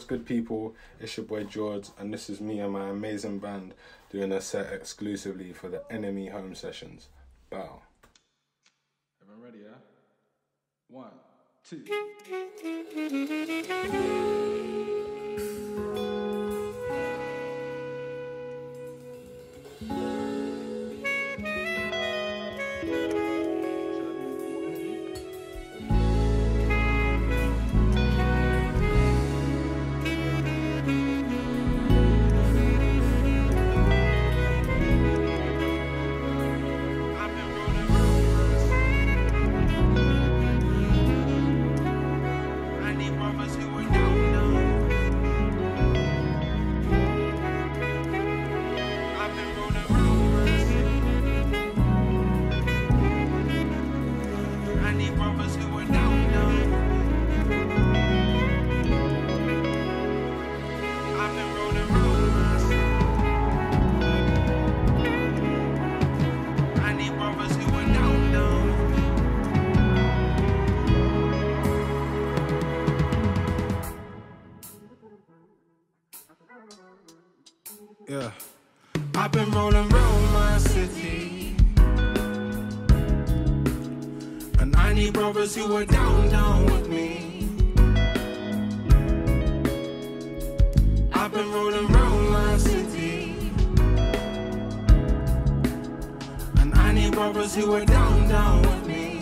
What's good, people? It's your boy Jords, and this is me and my amazing band doing a set exclusively for the NME Home Sessions. Bow. Everyone ready, yeah? 1, 2. Yeah. I've been rolling round my city, and I need brothers who are down with me. I've been rolling round my city, and I need brothers who are down with me.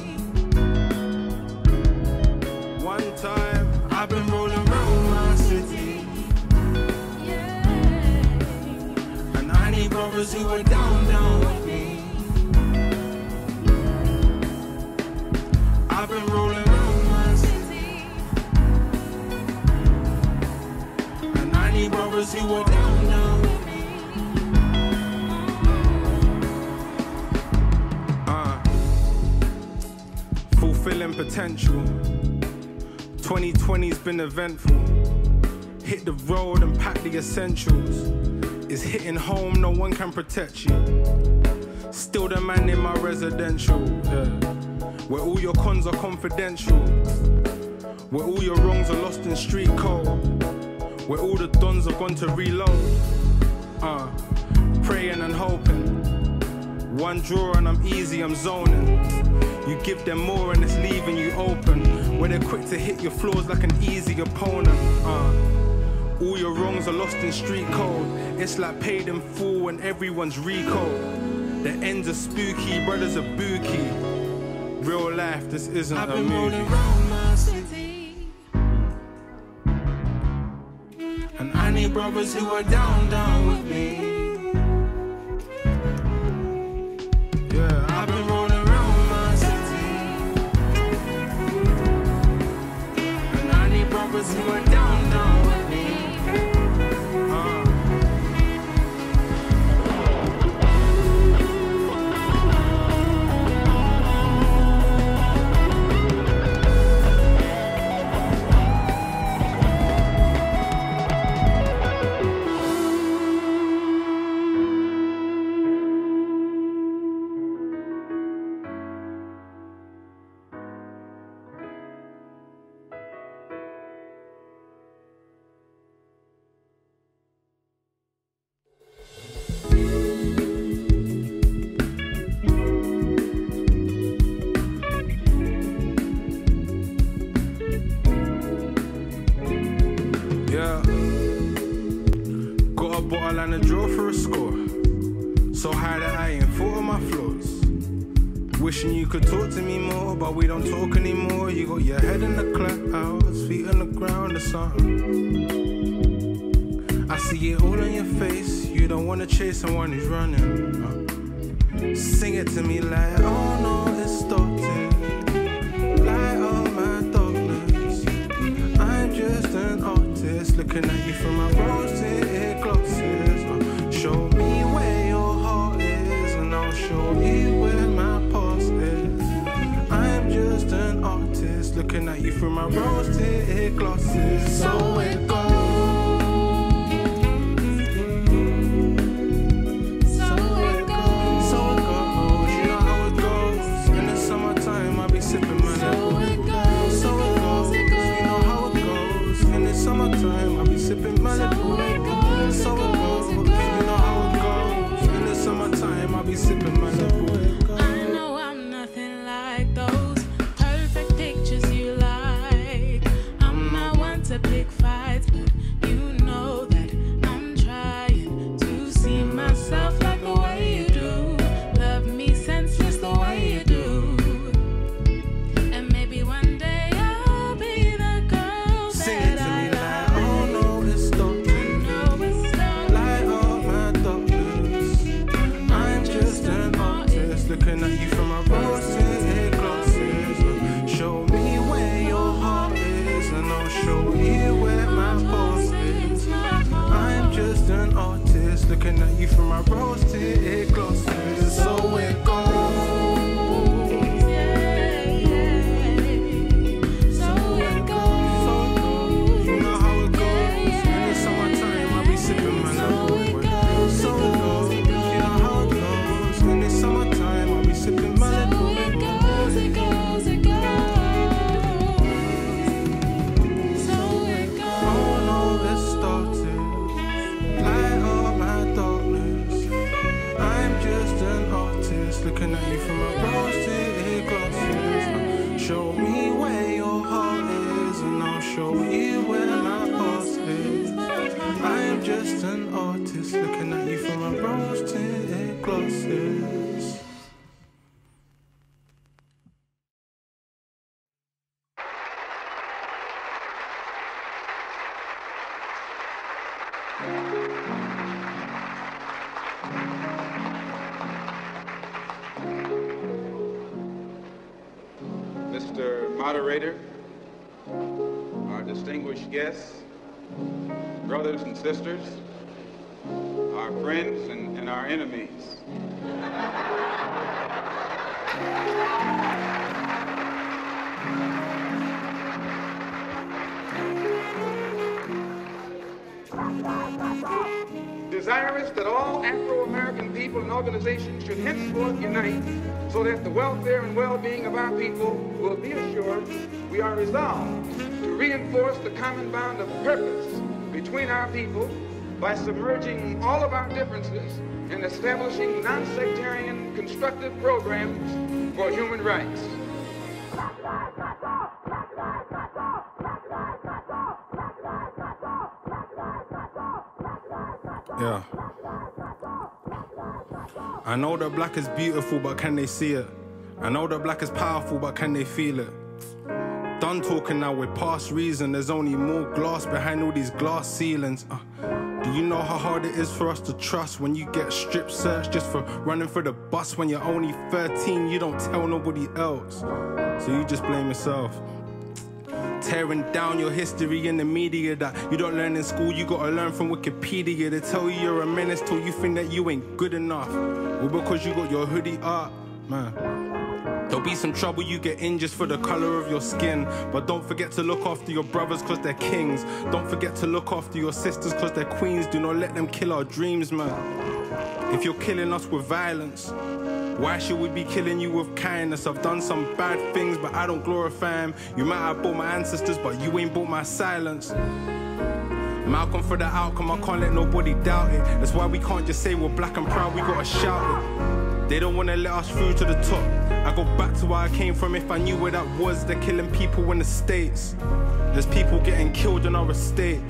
One time, I've been rolling round my city, brothers who are down with me. I've been rolling around my city, and I need brothers who are down with me. Fulfilling potential. 2020's been eventful. Hit the road and pack the essentials. It's hitting home, no one can protect you. Still the man in my residential, yeah. Where all your cons are confidential, where all your wrongs are lost in street code, where all the dons have gone to reload. Praying and hoping, one draw and I'm easy, I'm zoning. You give them more and it's leaving you open, where they're quick to hit your floors like an easy opponent. All your wrongs are lost in street code. It's like paid in full and everyone's Rico. The ends are spooky, brothers are booky. Real life, this isn't a movie. I've been rolling round my city, and I need brothers who are down with me. Yeah, I've been rolling round my city, and I need brothers who are down with me. And a draw for a score, so high that I ain't thought of my flaws. Wishing you could talk to me more, but we don't talk anymore. You got your head in the clouds, feet on the ground or something. I see it all on your face, you don't wanna chase someone who's running. Sing it to me like, oh no, it's stopped it. Light up my darkness, I'm just an artist, looking at you from my rose tinted glasses. Show me where your heart is, and I'll show you where my past is. I'm just an artist, looking at you through my rose tinted glasses. So it goes. So it goes. You know how it goes. In the summertime, I'll be looking at you from my rose tinted glasses. So it goes. So it goes. You know how it goes. In the summertime, I'll be sipping my liquor. So it goes. You know how it goes. In the summertime, I'll be sipping my liquor. Looking at you from my rose tinted glasses. Show me where your heart is, and I'll show you where my heart is. I am just an artist. Looking at you from my rose tinted glasses. Moderator, our distinguished guests, brothers and sisters, our friends and our enemies. Desirous that all Afro-American people and organizations should henceforth unite so that the welfare and well-being of our people will be assured, we are resolved to reinforce the common bond of purpose between our people by submerging all of our differences and establishing non-sectarian constructive programs for human rights. Yeah. I know that black is beautiful, but can they see it? I know that black is powerful, but can they feel it? Done talking now with past reason. There's only more glass behind all these glass ceilings. Do you know how hard it is for us to trust when you get strip searched just for running for the bus? When you're only 13, you don't tell nobody else, so you just blame yourself. Tearing down your history in the media that you don't learn in school, you gotta learn from Wikipedia. They tell you you're a menace till you think that you ain't good enough. Well, because you got your hoodie up, man. There'll be some trouble, you get in just for the color of your skin. But don't forget to look after your brothers cause they're kings. Don't forget to look after your sisters cause they're queens. Do not let them kill our dreams, man. If you're killing us with violence, why should we be killing you with kindness? I've done some bad things, but I don't glorify them. You might have bought my ancestors, but you ain't bought my silence. Malcolm for the outcome, I can't let nobody doubt it. That's why we can't just say we're black and proud, we gotta shout it. They don't wanna let us through to the top. I go back to where I came from. If I knew where that was, they're killing people in the States. There's people getting killed on our estate.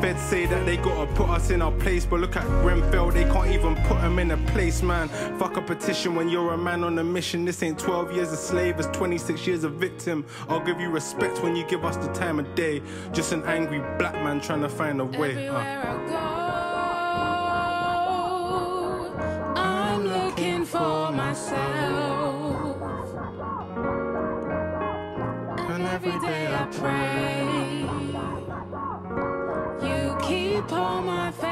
Feds say that they gotta put us in our place, but look at Grenfell, they can't even put them in a place, man. Fuck a petition when you're a man on a mission. This ain't 12 years a slave, it's 26 years a victim. I'll give you respect when you give us the time of day. Just an angry black man trying to find a way. Everywhere I go, I'm looking for myself. And every day I pray you keep all my faith.